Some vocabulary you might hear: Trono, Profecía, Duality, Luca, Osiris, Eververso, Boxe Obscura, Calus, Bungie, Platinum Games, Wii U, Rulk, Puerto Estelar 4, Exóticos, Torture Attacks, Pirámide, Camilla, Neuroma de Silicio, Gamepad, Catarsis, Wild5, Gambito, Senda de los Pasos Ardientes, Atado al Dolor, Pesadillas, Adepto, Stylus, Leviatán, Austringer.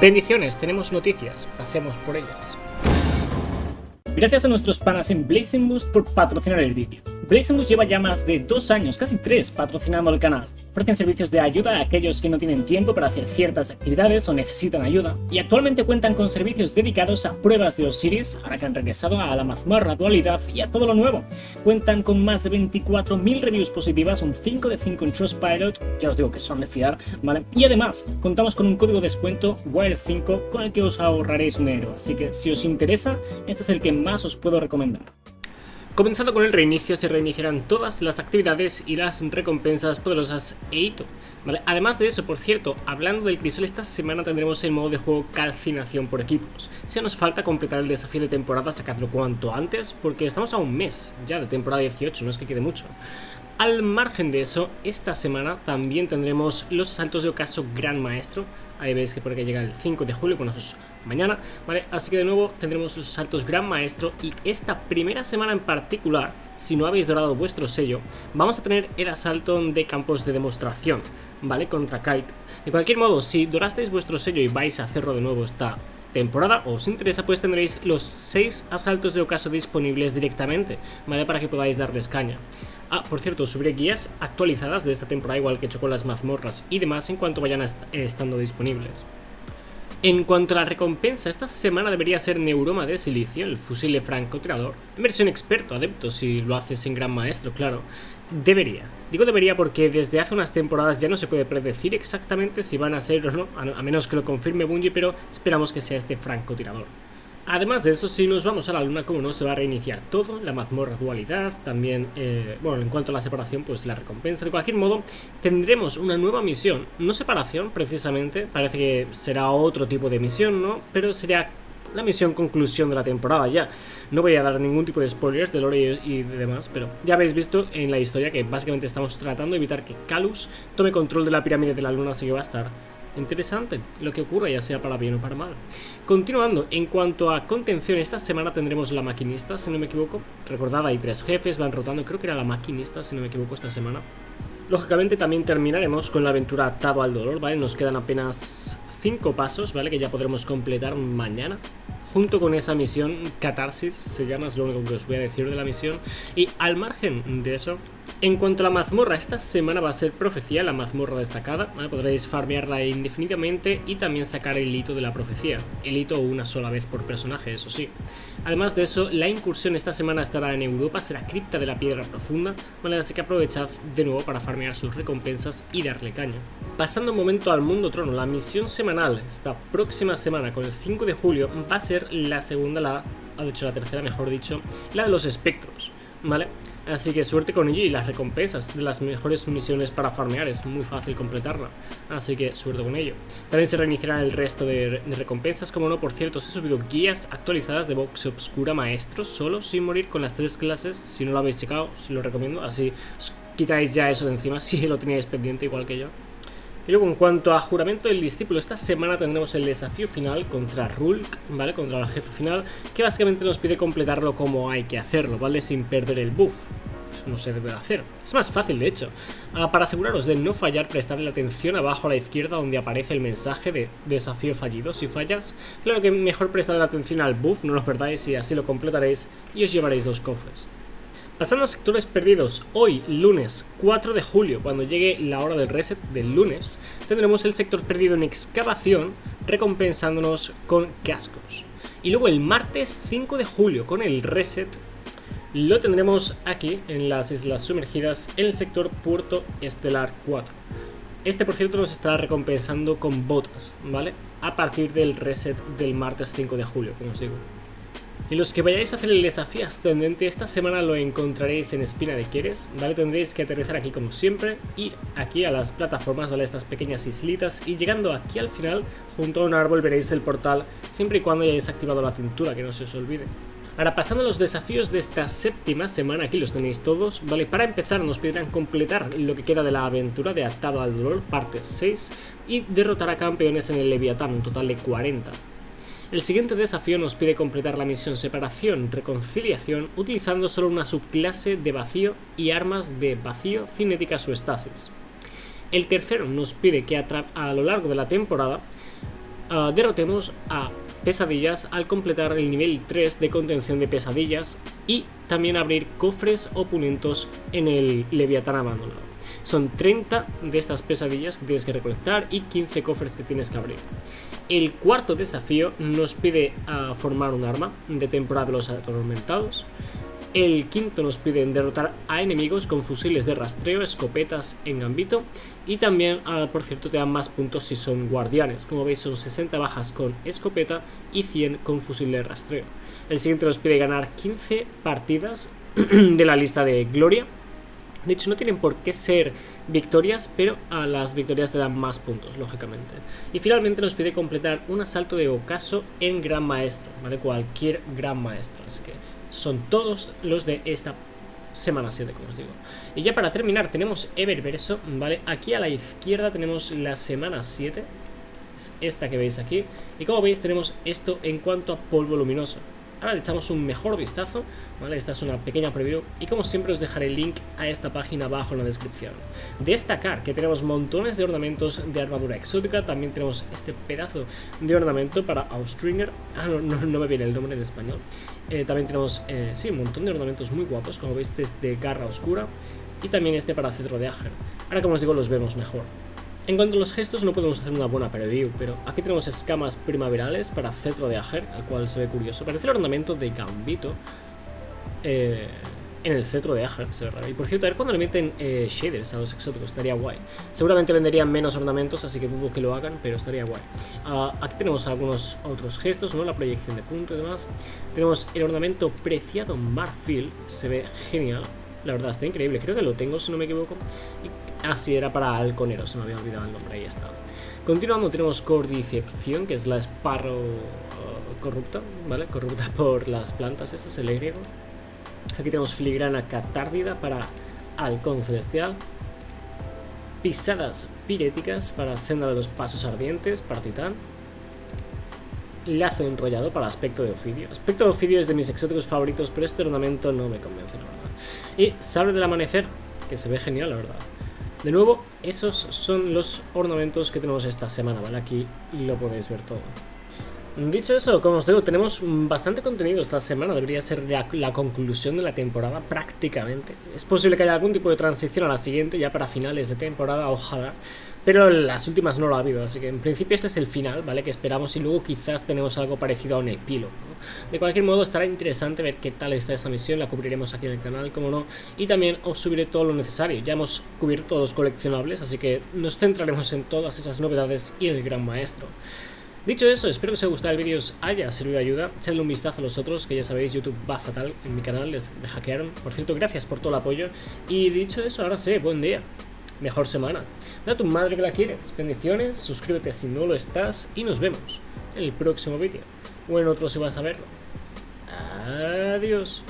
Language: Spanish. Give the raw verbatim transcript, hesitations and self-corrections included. Bendiciones, tenemos noticias, pasemos por ellas. Gracias a nuestros panas en Blazing Boost por patrocinar el vídeo. Blazing Boost lleva ya más de dos años, casi tres, patrocinando el canal. Ofrecen servicios de ayuda a aquellos que no tienen tiempo para hacer ciertas actividades o necesitan ayuda, y actualmente cuentan con servicios dedicados a pruebas de Osiris, ahora que han regresado a la mazmorra dualidad y a todo lo nuevo. Cuentan con más de veinticuatro mil reviews positivas, un cinco de cinco en Trustpilot, ya os digo que son de fiar, ¿vale? Y además, contamos con un código de descuento, Wild cinco, con el que os ahorraréis un euro, así que si os interesa, este es el que más os puedo recomendar. Comenzando con el reinicio, se reiniciarán todas las actividades y las recompensas poderosas e hito, ¿vale? Además de eso, por cierto, hablando del crisol, esta semana tendremos el modo de juego calcinación por equipos. Si nos falta completar el desafío de temporada, sacadlo cuanto antes, porque estamos a un mes ya de temporada dieciocho, no es que quede mucho. Al margen de eso, esta semana también tendremos los asaltos de Ocaso Gran Maestro. Ahí veis que por aquí llega el cinco de julio, bueno, eso es mañana, ¿vale? Así que de nuevo tendremos los asaltos Gran Maestro. Y esta primera semana en particular, si no habéis dorado vuestro sello, vamos a tener el asalto de campos de demostración, ¿vale? Contra Kite. De cualquier modo, si dorasteis vuestro sello y vais a hacerlo de nuevo esta temporada o os interesa, pues tendréis los seis asaltos de Ocaso disponibles directamente, ¿vale? Para que podáis darles caña. Ah, por cierto, subiré guías actualizadas de esta temporada, igual que he hecho con las mazmorras y demás, en cuanto vayan est estando disponibles. En cuanto a la recompensa, esta semana debería ser Neuroma de Silicio, el fusil de francotirador, en versión experto, adepto, si lo haces en Gran Maestro, claro. Debería. Digo debería porque desde hace unas temporadas ya no se puede predecir exactamente si van a ser o no, a menos que lo confirme Bungie, pero esperamos que sea este francotirador. Además de eso, si nos vamos a la luna, como no, se va a reiniciar todo, la mazmorra dualidad, también, eh, bueno, en cuanto a la separación, pues la recompensa. De cualquier modo, tendremos una nueva misión, no separación precisamente, parece que será otro tipo de misión, ¿no? Pero será la misión conclusión de la temporada ya. No voy a dar ningún tipo de spoilers de lore y demás, pero ya habéis visto en la historia que básicamente estamos tratando de evitar que Calus tome control de la pirámide de la luna, así que va a estar interesante lo que ocurra, ya sea para bien o para mal. Continuando, en cuanto a contención, esta semana tendremos la maquinista, si no me equivoco. Recordad, hay tres jefes, van rotando, creo que era la maquinista, si no me equivoco, esta semana. Lógicamente también terminaremos con la aventura Atado al Dolor, ¿vale? Nos quedan apenas cinco pasos, ¿vale? Que ya podremos completar mañana, junto con esa misión, Catarsis se llama, es lo único que os voy a decir de la misión. Y al margen de eso, en cuanto a la mazmorra, esta semana va a ser Profecía, la mazmorra destacada, ¿vale? Podréis farmearla indefinidamente y también sacar el hito de la Profecía, el hito una sola vez por personaje, eso sí. Además de eso, la incursión esta semana estará en Europa, será Cripta de la Piedra Profunda, ¿vale? Así que aprovechad de nuevo para farmear sus recompensas y darle caña. Pasando un momento al mundo trono, la misión semanal esta próxima semana, con el cinco de julio, va a ser la segunda, la, de hecho la tercera mejor dicho, la de los espectros, ¿vale? Así que suerte con ello y las recompensas de las mejores misiones para farmear, es muy fácil completarla, así que suerte con ello. También se reiniciarán el resto de, de recompensas, como no, por cierto, os he subido guías actualizadas de Boxe Obscura Maestro, solo sin morir, con las tres clases, si no lo habéis checado, os lo recomiendo, así os quitáis ya eso de encima si lo teníais pendiente igual que yo. Y luego, en cuanto a juramento del discípulo, esta semana tendremos el desafío final contra Rulk, ¿vale? Contra el jefe final, que básicamente nos pide completarlo como hay que hacerlo, ¿vale? Sin perder el buff. Eso no se debe hacer. Es más fácil, de hecho. Ah, para aseguraros de no fallar, prestarle atención abajo a la izquierda donde aparece el mensaje de desafío fallido. Si fallas, claro que mejor prestarle atención al buff, no lo perdáis y así lo completaréis y os llevaréis dos cofres. Pasando a sectores perdidos, hoy, lunes cuatro de julio, cuando llegue la hora del reset del lunes, tendremos el sector perdido en excavación, recompensándonos con cascos. Y luego el martes cinco de julio, con el reset, lo tendremos aquí, en las islas sumergidas, en el sector Puerto Estelar cuatro. Este, por cierto, nos estará recompensando con botas, ¿vale? A partir del reset del martes cinco de julio, como os digo. Y los que vayáis a hacer el desafío ascendente, esta semana lo encontraréis en Espina de Quieres, ¿vale? Tendréis que aterrizar aquí como siempre, ir aquí a las plataformas, ¿vale? Estas pequeñas islitas, y llegando aquí al final, junto a un árbol, veréis el portal, siempre y cuando hayáis activado la cintura, que no se os olvide. Ahora, pasando a los desafíos de esta séptima semana, aquí los tenéis todos, ¿vale? Para empezar, nos pedirán completar lo que queda de la aventura de Atado al Dolor, parte seis, y derrotar a campeones en el Leviatán, un total de cuarenta. El siguiente desafío nos pide completar la misión Separación-Reconciliación utilizando solo una subclase de vacío y armas de vacío, cinéticas o estasis. El tercero nos pide que a, a lo largo de la temporada uh, derrotemos a Pesadillas al completar el nivel tres de contención de Pesadillas y también abrir cofres opulentos en el Leviatán abandonado. Son treinta de estas pesadillas que tienes que recolectar y quince cofres que tienes que abrir. El cuarto desafío nos pide uh, formar un arma de temporada de los Atormentados. El quinto nos pide derrotar a enemigos con fusiles de rastreo, escopetas en Gambito. Y también, uh, por cierto, te dan más puntos si son guardianes. Como veis, son sesenta bajas con escopeta y cien con fusil de rastreo. El siguiente nos pide ganar quince partidas de la lista de Gloria. De hecho, no tienen por qué ser victorias, pero a las victorias te dan más puntos, lógicamente. Y finalmente nos pide completar un asalto de Ocaso en Gran Maestro, ¿vale? Cualquier Gran Maestro. Así que son todos los de esta semana siete, como os digo. Y ya para terminar tenemos Eververso, ¿vale? Aquí a la izquierda tenemos la semana siete, es esta que veis aquí. Y como veis tenemos esto en cuanto a polvo luminoso. Ahora le echamos un mejor vistazo, ¿vale? Esta es una pequeña preview y como siempre os dejaré el link a esta página abajo en la descripción. Destacar que tenemos montones de ornamentos de armadura exótica, también tenemos este pedazo de ornamento para Austringer, ah, no, no, no me viene el nombre en español. Eh, también tenemos, eh, sí, un montón de ornamentos muy guapos, como veis este es de Garra Oscura y también este para Cetro de Ager. Ahora como os digo los vemos mejor. En cuanto a los gestos no podemos hacer una buena preview, pero aquí tenemos escamas primaverales para Cetro de Ager, al cual se ve curioso. Parece el ornamento de Gambito eh, en el Cetro de Ager, se ve raro. Y por cierto, a ver cuando le meten eh, shaders a los exóticos, estaría guay. Seguramente venderían menos ornamentos, así que dudo que lo hagan, pero estaría guay. Uh, aquí tenemos algunos otros gestos, ¿no? La proyección de punto y demás. Tenemos el ornamento preciado Marfil, se ve genial. La verdad está increíble, creo que lo tengo si no me equivoco. Ah, sí, era para halconero, se me había olvidado el nombre, ahí está. Continuando tenemos Cordycepción, que es la esparro uh, corrupta, ¿vale? Corrupta por las plantas, eso es el griego. Aquí tenemos filigrana catárdida para halcón celestial. Pisadas piréticas para senda de los pasos ardientes, para titán. Lazo enrollado para aspecto de ofidio. Aspecto de ofidio es de mis exóticos favoritos, pero este ornamento no me convence, la verdad. Y sable del amanecer, que se ve genial, la verdad. De nuevo, esos son los ornamentos que tenemos esta semana, ¿vale? Aquí lo podéis ver todo. Dicho eso, como os digo, tenemos bastante contenido esta semana. Debería ser la, la conclusión de la temporada prácticamente. Es posible que haya algún tipo de transición a la siguiente, ya para finales de temporada, ojalá. Pero las últimas no lo ha habido, así que en principio este es el final, ¿vale? Que esperamos y luego quizás tenemos algo parecido a un epílogo, ¿no? De cualquier modo estará interesante ver qué tal está esa misión, la cubriremos aquí en el canal, como no. Y también os subiré todo lo necesario, ya hemos cubierto los coleccionables, así que nos centraremos en todas esas novedades y el Gran Maestro. Dicho eso, espero que os haya gustado el vídeo, os haya servido de ayuda. Echadle un vistazo a los otros, que ya sabéis, YouTube va fatal en mi canal, les me hackearon. Por cierto, gracias por todo el apoyo. Y dicho eso, ahora sí, buen día, mejor semana. Da a tu madre que la quieres. Bendiciones, suscríbete si no lo estás y nos vemos en el próximo vídeo. O en otro si vas a verlo. Adiós.